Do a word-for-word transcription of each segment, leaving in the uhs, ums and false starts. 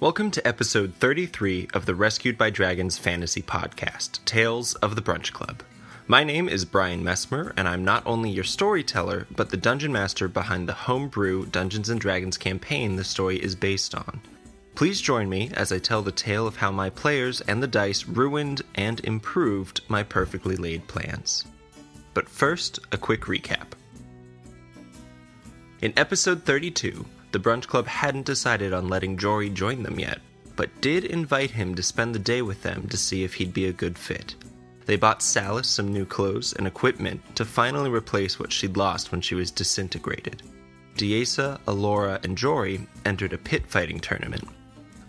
Welcome to episode thirty-three of the Rescued by Dragons fantasy podcast, Tales of the Brunch Club. My name is Brian Messmer, and I'm not only your storyteller, but the dungeon master behind the homebrew Dungeons and Dragons campaign the story is based on. Please join me as I tell the tale of how my players and the dice ruined and improved my perfectly laid plans. But first, a quick recap. In episode thirty-two, the Brunch Club hadn't decided on letting Jory join them yet, but did invite him to spend the day with them to see if he'd be a good fit. They bought Salis some new clothes and equipment to finally replace what she'd lost when she was disintegrated. Deesa, Allura, and Jory entered a pit fighting tournament.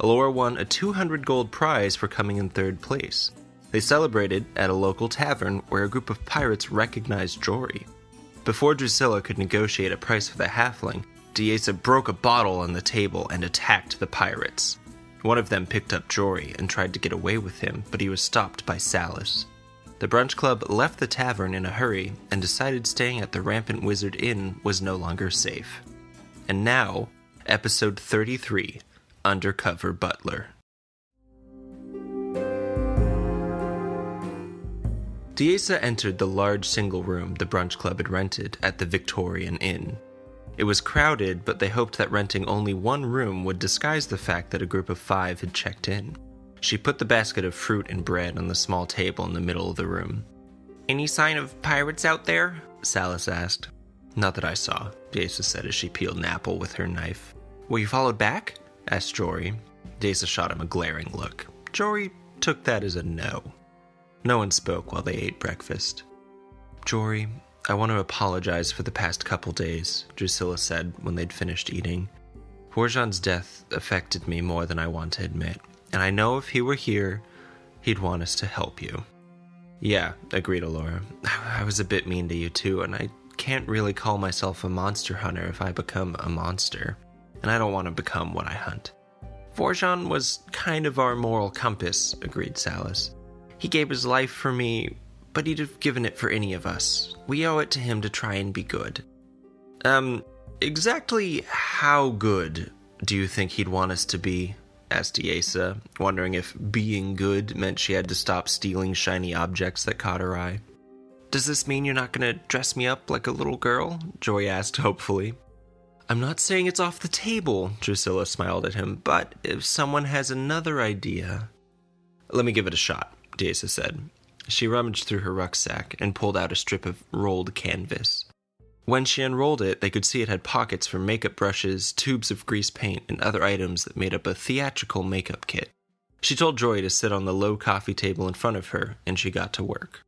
Allura won a two hundred gold prize for coming in third place. They celebrated at a local tavern where a group of pirates recognized Jory. Before Drusilla could negotiate a price for the halfling, Deesa broke a bottle on the table and attacked the pirates. One of them picked up Jory and tried to get away with him, but he was stopped by Salis. The Brunch Club left the tavern in a hurry and decided staying at the Rampant Wizard Inn was no longer safe. And now, episode thirty-three, Undercover Butler. Deesa entered the large single room the Brunch Club had rented at the Victorian Inn. It was crowded, but they hoped that renting only one room would disguise the fact that a group of five had checked in. She put the basket of fruit and bread on the small table in the middle of the room. "Any sign of pirates out there?" Salis asked. "Not that I saw," Deesa said as she peeled an apple with her knife. "Were you followed back?" asked Jory. Deesa shot him a glaring look. Jory took that as a no. No one spoke while they ate breakfast. "Jory, I want to apologize for the past couple days," Drusilla said when they'd finished eating. "Vorjan's death affected me more than I want to admit, and I know if he were here, he'd want us to help you." "Yeah," agreed Allura. "I was a bit mean to you too, and I can't really call myself a monster hunter if I become a monster, and I don't want to become what I hunt." "Vorjan was kind of our moral compass," agreed Salis. "He gave his life for me, but he'd have given it for any of us. We owe it to him to try and be good." Um, exactly how good do you think he'd want us to be?" asked Deesa, wondering if being good meant she had to stop stealing shiny objects that caught her eye. "Does this mean you're not going to dress me up like a little girl?" Jory asked hopefully. "I'm not saying it's off the table," Drusilla smiled at him, "but if someone has another idea..." "Let me give it a shot," Deesa said. She rummaged through her rucksack and pulled out a strip of rolled canvas. When she unrolled it, they could see it had pockets for makeup brushes, tubes of grease paint, and other items that made up a theatrical makeup kit. She told Jory to sit on the low coffee table in front of her, and she got to work.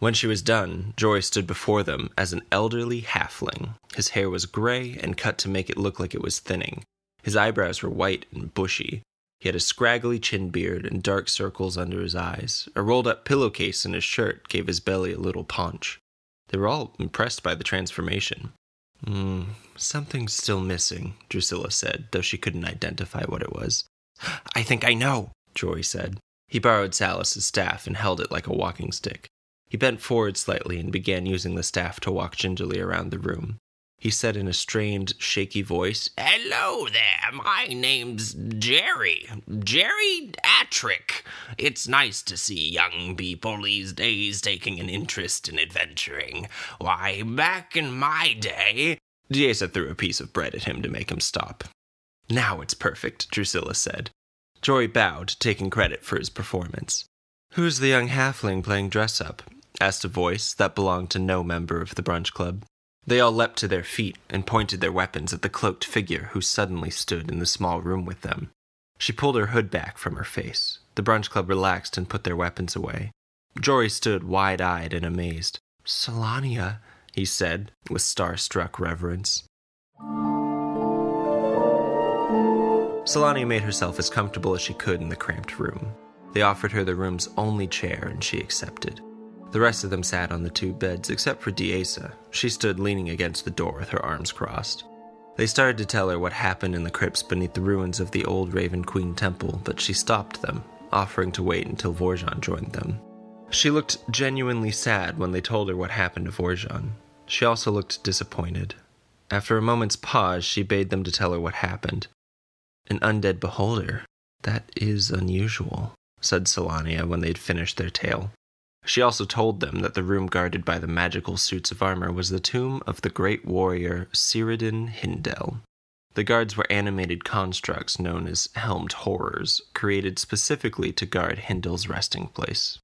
When she was done, Jory stood before them as an elderly halfling. His hair was gray and cut to make it look like it was thinning. His eyebrows were white and bushy. He had a scraggly chin beard and dark circles under his eyes. A rolled-up pillowcase in his shirt gave his belly a little paunch. They were all impressed by the transformation. Mm, "Something's still missing," Drusilla said, though she couldn't identify what it was. "I think I know," Jory said. He borrowed Salis' staff and held it like a walking stick. He bent forward slightly and began using the staff to walk gingerly around the room. He said in a strained, shaky voice, "Hello there, my name's Jerry. Jerry Attrick. It's nice to see young people these days taking an interest in adventuring. Why, back in my day..." Deesa threw a piece of bread at him to make him stop. "Now it's perfect," Drusilla said. Jory bowed, taking credit for his performance. "Who's the young halfling playing dress-up?" asked a voice that belonged to no member of the Brunch Club. They all leapt to their feet and pointed their weapons at the cloaked figure who suddenly stood in the small room with them. She pulled her hood back from her face. The Brunch Club relaxed and put their weapons away. Jory stood wide-eyed and amazed. "Solania," he said, with starstruck reverence. Solania made herself as comfortable as she could in the cramped room. They offered her the room's only chair, and she accepted. The rest of them sat on the two beds, except for Deesa. She stood leaning against the door with her arms crossed. They started to tell her what happened in the crypts beneath the ruins of the old Raven Queen Temple, but she stopped them, offering to wait until Vorjan joined them. She looked genuinely sad when they told her what happened to Vorjan. She also looked disappointed. After a moment's pause, she bade them to tell her what happened. An undead beholder. That is unusual, said Solania when they'd finished their tale. She also told them that the room guarded by the magical suits of armor was the tomb of the great warrior Cyridon Hindel. The guards were animated constructs known as Helmed Horrors, created specifically to guard Hindel's resting place.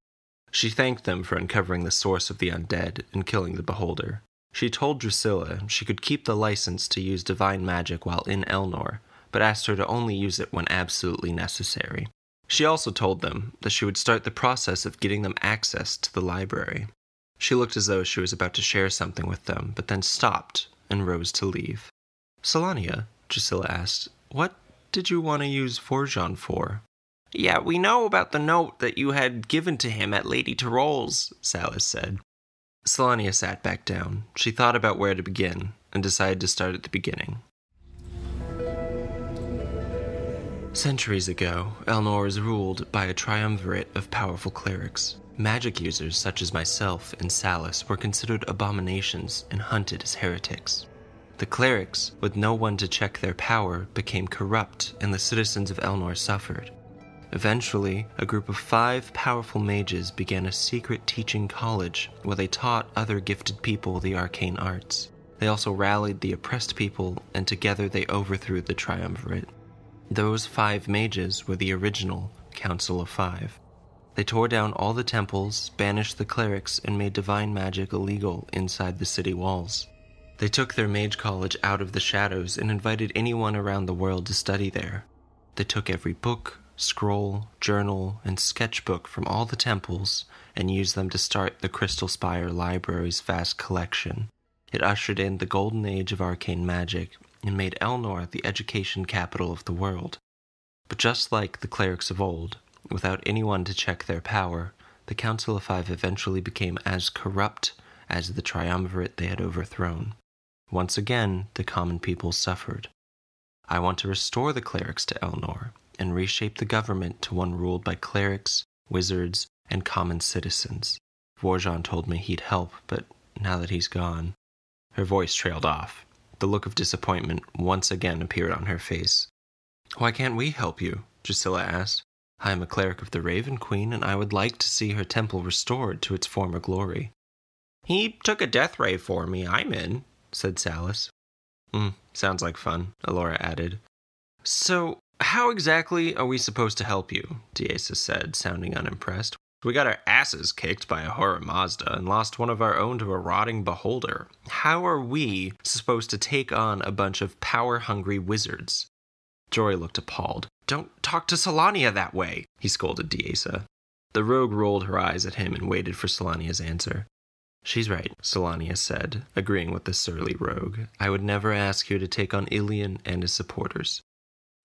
She thanked them for uncovering the source of the undead and killing the beholder. She told Drusilla she could keep the license to use divine magic while in Elnor, but asked her to only use it when absolutely necessary. She also told them that she would start the process of getting them access to the library. She looked as though she was about to share something with them, but then stopped and rose to leave. Solania, Drusilla asked, what did you want to use Vorjan for? Yeah, we know about the note that you had given to him at Lady Tyrol's, Salas said. Solania sat back down. She thought about where to begin, and decided to start at the beginning. Centuries ago, Elnor was ruled by a triumvirate of powerful clerics. Magic users such as myself and Salas were considered abominations and hunted as heretics. The clerics, with no one to check their power, became corrupt, and the citizens of Elnor suffered. Eventually, a group of five powerful mages began a secret teaching college where they taught other gifted people the arcane arts. They also rallied the oppressed people, and together they overthrew the triumvirate. Those five mages were the original Council of Five. They tore down all the temples, banished the clerics, and made divine magic illegal inside the city walls. They took their mage college out of the shadows and invited anyone around the world to study there. They took every book, scroll, journal, and sketchbook from all the temples and used them to start the Crystal Spire Library's vast collection. It ushered in the golden age of arcane magic and made Elnor the education capital of the world. But just like the clerics of old, without anyone to check their power, the Council of Five eventually became as corrupt as the triumvirate they had overthrown. Once again, the common people suffered. I want to restore the clerics to Elnor and reshape the government to one ruled by clerics, wizards, and common citizens. Vorjan told me he'd help, but now that he's gone... Her voice trailed off. The look of disappointment once again appeared on her face. Why can't we help you? Drusilla asked. I am a cleric of the Raven Queen, and I would like to see her temple restored to its former glory. He took a death ray for me, I'm in, said Salas. Hmm, sounds like fun, Elora added. So... How exactly are we supposed to help you? Deasa said, sounding unimpressed. We got our asses kicked by Ahura Mazda and lost one of our own to a rotting beholder. How are we supposed to take on a bunch of power-hungry wizards? Jory looked appalled. Don't talk to Solania that way, he scolded Deasa. The rogue rolled her eyes at him and waited for Solania's answer. She's right, Solania said, agreeing with the surly rogue. I would never ask you to take on Ilion and his supporters.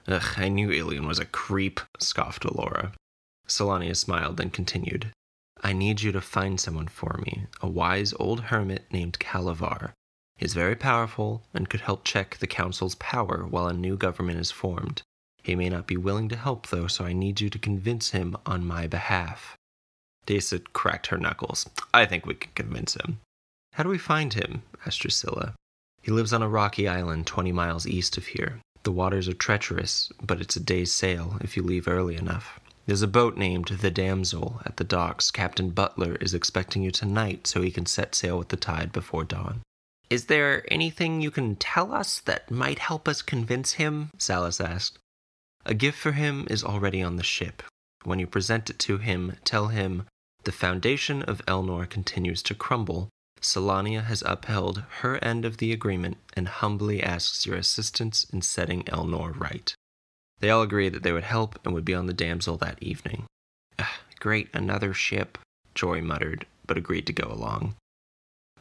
Ugh, I knew Ilion was a creep, scoffed Elora. Solania smiled and continued. I need you to find someone for me, a wise old hermit named Calavar. He's very powerful and could help check the council's power while a new government is formed. He may not be willing to help, though, so I need you to convince him on my behalf. Deasa cracked her knuckles. I think we can convince him. How do we find him? Asked Drusilla. He lives on a rocky island twenty miles east of here. The waters are treacherous, but it's a day's sail if you leave early enough. There's a boat named the Damsel at the docks. Captain Butler is expecting you tonight so he can set sail with the tide before dawn. Is there anything you can tell us that might help us convince him? Salas asked. A gift for him is already on the ship. When you present it to him, tell him, the foundation of Elnor continues to crumble. Solania has upheld her end of the agreement and humbly asks your assistance in setting Elnor right. They all agreed that they would help and would be on the Damsel that evening. Ugh, great, another ship, Jory muttered, but agreed to go along.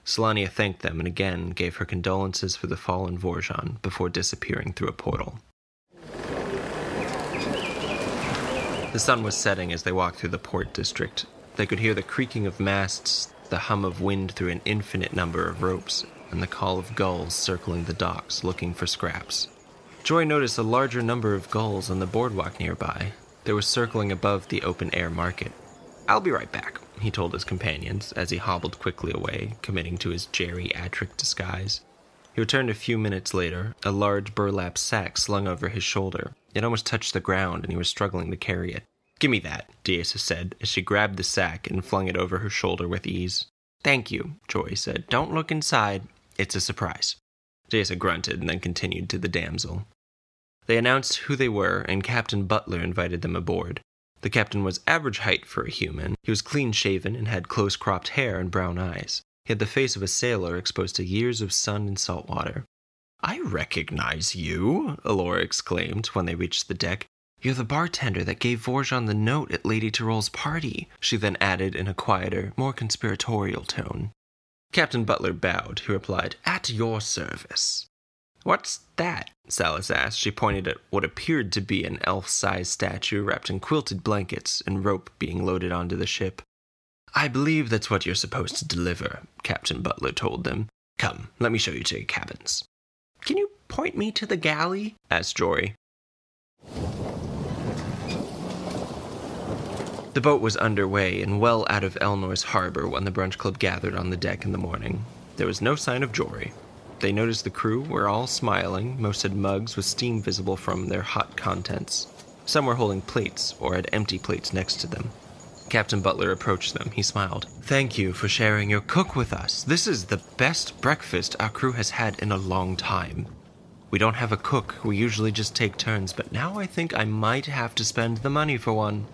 Solania thanked them and again gave her condolences for the fallen Vorjan before disappearing through a portal. The sun was setting as they walked through the port district. They could hear the creaking of masts, the hum of wind through an infinite number of ropes, and the call of gulls circling the docks looking for scraps. Jory noticed a larger number of gulls on the boardwalk nearby. They were circling above the open-air market. I'll be right back, he told his companions as he hobbled quickly away, committing to his geriatric disguise. He returned a few minutes later, a large burlap sack slung over his shoulder. It almost touched the ground, and he was struggling to carry it. "Give me that," Deesa said, as she grabbed the sack and flung it over her shoulder with ease. "Thank you," Jory said. "Don't look inside. It's a surprise." Deesa grunted and then continued to the damsel. They announced who they were, and Captain Butler invited them aboard. The captain was average height for a human. He was clean-shaven and had close-cropped hair and brown eyes. He had the face of a sailor exposed to years of sun and salt water. "I recognize you," Elora exclaimed when they reached the deck. "You're the bartender that gave Vorjan the note at Lady Tyrol's party," she then added in a quieter, more conspiratorial tone. Captain Butler bowed. He replied, "At your service." "What's that?" Salas asked. She pointed at what appeared to be an elf-sized statue wrapped in quilted blankets and rope being loaded onto the ship. "I believe that's what you're supposed to deliver," Captain Butler told them. "Come, let me show you to your cabins." "Can you point me to the galley?" asked Jory. The boat was underway and well out of Elnor's harbor when the brunch club gathered on the deck in the morning. There was no sign of Jory. They noticed the crew were all smiling. Most had mugs with steam visible from their hot contents. Some were holding plates or had empty plates next to them. Captain Butler approached them. He smiled. "Thank you for sharing your cook with us. This is the best breakfast our crew has had in a long time. We don't have a cook. We usually just take turns, but now I think I might have to spend the money for one."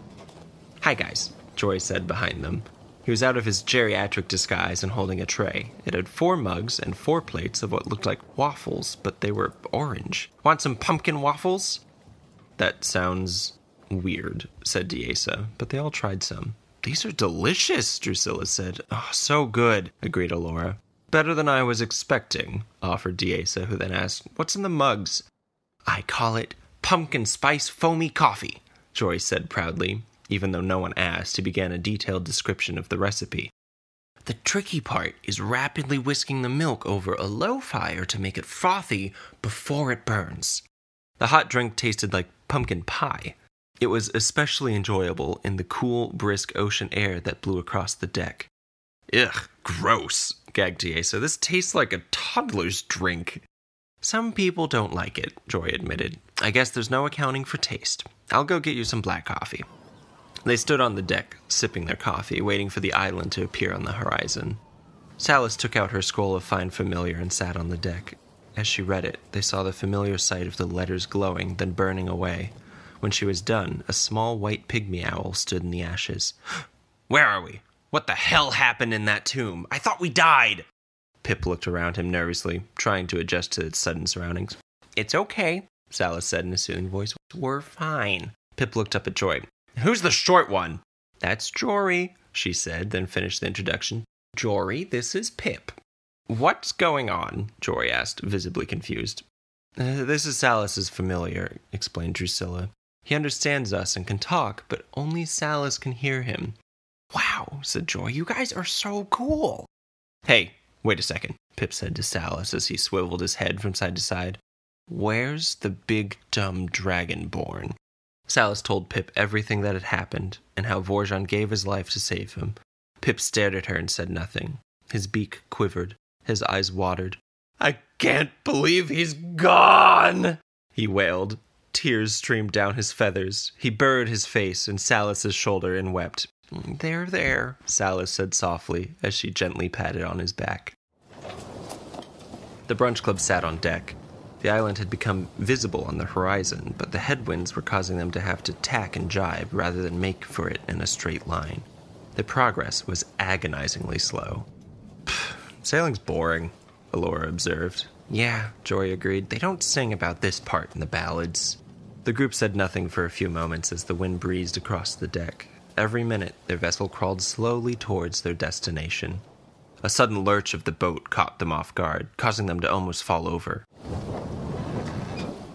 "Hi, guys," Jory said behind them. He was out of his geriatric disguise and holding a tray. It had four mugs and four plates of what looked like waffles, but they were orange. "Want some pumpkin waffles?" "That sounds weird," said Deesa, but they all tried some. "These are delicious," Drusilla said. "Oh, so good," agreed Elora. "Better than I was expecting," offered Deesa, who then asked, "What's in the mugs?" "I call it pumpkin spice foamy coffee," Jory said proudly. Even though no one asked, he began a detailed description of the recipe. "The tricky part is rapidly whisking the milk over a low fire to make it frothy before it burns." The hot drink tasted like pumpkin pie. It was especially enjoyable in the cool, brisk ocean air that blew across the deck. "Ugh, gross," gagged Deesa. "This tastes like a toddler's drink." "Some people don't like it," Jory admitted. "I guess there's no accounting for taste. I'll go get you some black coffee." They stood on the deck, sipping their coffee, waiting for the island to appear on the horizon. Salas took out her scroll of Find Familiar and sat on the deck. As she read it, they saw the familiar sight of the letters glowing, then burning away. When she was done, a small white pygmy owl stood in the ashes. "Where are we? What the hell happened in that tomb? I thought we died!" Pip looked around him nervously, trying to adjust to its sudden surroundings. "It's okay," Salas said in a soothing voice. "We're fine." Pip looked up at Joy. "Who's the short one?" "That's Jory," she said, then finished the introduction. "Jory, this is Pip." "What's going on?" Jory asked, visibly confused. Uh, "This is Salas's familiar," explained Drusilla. "He understands us and can talk, but only Salas can hear him." "Wow," said Jory, "you guys are so cool." "Hey, wait a second," Pip said to Salas as he swiveled his head from side to side. "Where's the big dumb dragonborn?" Salas told Pip everything that had happened, and how Vorjan gave his life to save him. Pip stared at her and said nothing. His beak quivered. His eyes watered. "I can't believe he's gone!" he wailed. Tears streamed down his feathers. He buried his face in Salas's shoulder and wept. "There, there," Salas said softly, as she gently patted on his back. The brunch club sat on deck. The island had become visible on the horizon, but the headwinds were causing them to have to tack and jibe rather than make for it in a straight line. The progress was agonizingly slow. "Pfft, sailing's boring," Elora observed. "Yeah," Jory agreed. "They don't sing about this part in the ballads." The group said nothing for a few moments as the wind breezed across the deck. Every minute, their vessel crawled slowly towards their destination. A sudden lurch of the boat caught them off guard, causing them to almost fall over.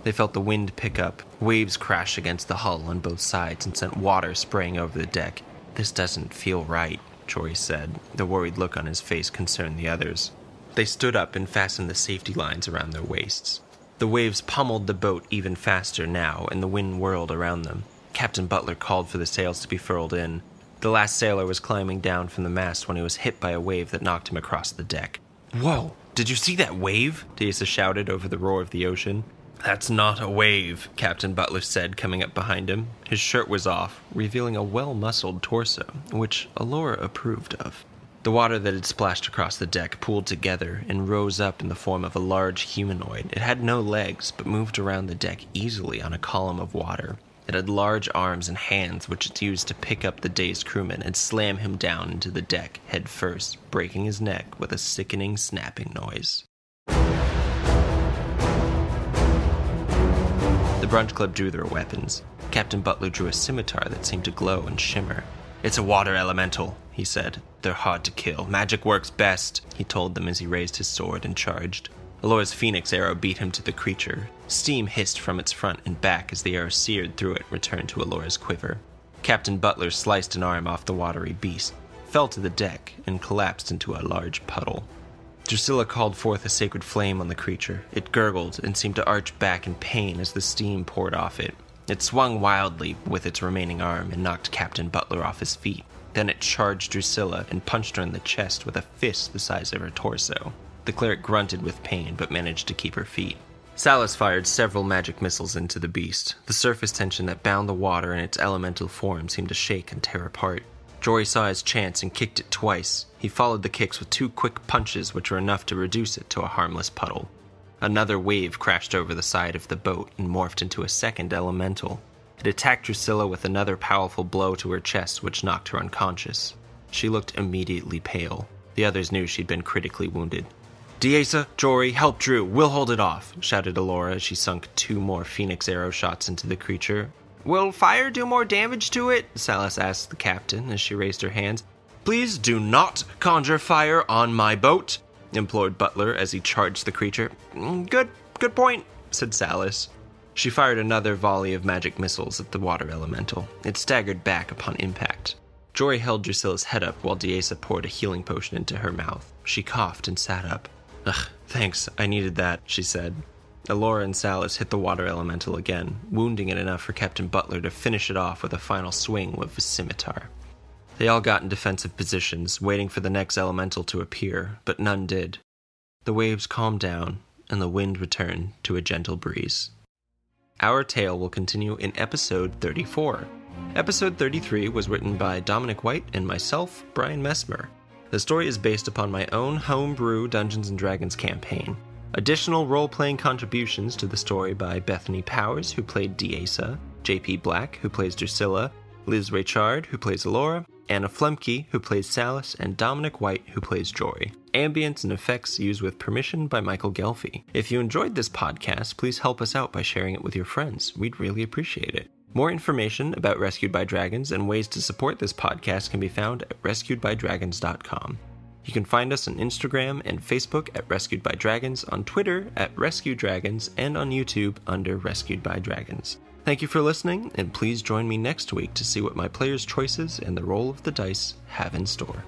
They felt the wind pick up, waves crash against the hull on both sides, and sent water spraying over the deck. "This doesn't feel right," Jory said. The worried look on his face concerned the others. They stood up and fastened the safety lines around their waists. The waves pummeled the boat even faster now, and the wind whirled around them. Captain Butler called for the sails to be furled in. The last sailor was climbing down from the mast when he was hit by a wave that knocked him across the deck. "Whoa!" Did you see that wave? Daisa shouted over the roar of the ocean. That's not a wave, Captain Butler said, coming up behind him. His shirt was off, revealing a well-muscled torso, which Allura approved of. The water that had splashed across the deck pooled together and rose up in the form of a large humanoid. It had no legs, but moved around the deck easily on a column of water. It had large arms and hands, which it used to pick up the dazed crewman and slam him down into the deck head first, breaking his neck with a sickening snapping noise. The Brunch Club drew their weapons. Captain Butler drew a scimitar that seemed to glow and shimmer. It's a water elemental, he said. They're hard to kill. Magic works best, he told them as he raised his sword and charged. Allora's phoenix arrow beat him to the creature. Steam hissed from its front and back as the arrow seared through it and returned to Allora's quiver. Captain Butler sliced an arm off the watery beast, fell to the deck, and collapsed into a large puddle. Drusilla called forth a sacred flame on the creature. It gurgled and seemed to arch back in pain as the steam poured off it. It swung wildly with its remaining arm and knocked Captain Butler off his feet. Then it charged Drusilla and punched her in the chest with a fist the size of her torso. The cleric grunted with pain but managed to keep her feet. Salas fired several magic missiles into the beast. The surface tension that bound the water in its elemental form seemed to shake and tear apart. Jory saw his chance and kicked it twice. He followed the kicks with two quick punches which were enough to reduce it to a harmless puddle. Another wave crashed over the side of the boat and morphed into a second elemental. It attacked Drusilla with another powerful blow to her chest which knocked her unconscious. She looked immediately pale. The others knew she'd been critically wounded. Daisa, Jory, help Drew, we'll hold it off, shouted Allura as she sunk two more phoenix arrow shots into the creature. Will fire do more damage to it? Salas asked the captain as she raised her hands. Please do not conjure fire on my boat, implored Butler as he charged the creature. Good, good point, said Salas. She fired another volley of magic missiles at the water elemental. It staggered back upon impact. Jory held Drusilla's head up while Daisa poured a healing potion into her mouth. She coughed and sat up. Ugh, thanks, I needed that, she said. Allura and Salas hit the water elemental again, wounding it enough for Captain Butler to finish it off with a final swing with his scimitar. They all got in defensive positions, waiting for the next elemental to appear, but none did. The waves calmed down, and the wind returned to a gentle breeze. Our tale will continue in episode thirty-four. Episode thirty-three was written by Dominic White and myself, Brian Messmer. The story is based upon my own homebrew Dungeons and Dragons campaign. Additional role-playing contributions to the story by Bethany Powers, who played Daisa, J P. Black, who plays Drusilla, Liz Richard, who plays Allura, Anna Flemke, who plays Salas, and Dominic White, who plays Jory. Ambience and effects used with permission by Michael Gelfi. If you enjoyed this podcast, please help us out by sharing it with your friends. We'd really appreciate it. More information about Rescued by Dragons and ways to support this podcast can be found at rescued by dragons dot com. You can find us on Instagram and Facebook at Rescued by Dragons, on Twitter at Rescue Dragons, and on YouTube under Rescued by Dragons. Thank you for listening, and please join me next week to see what my players' choices and the roll of the dice have in store.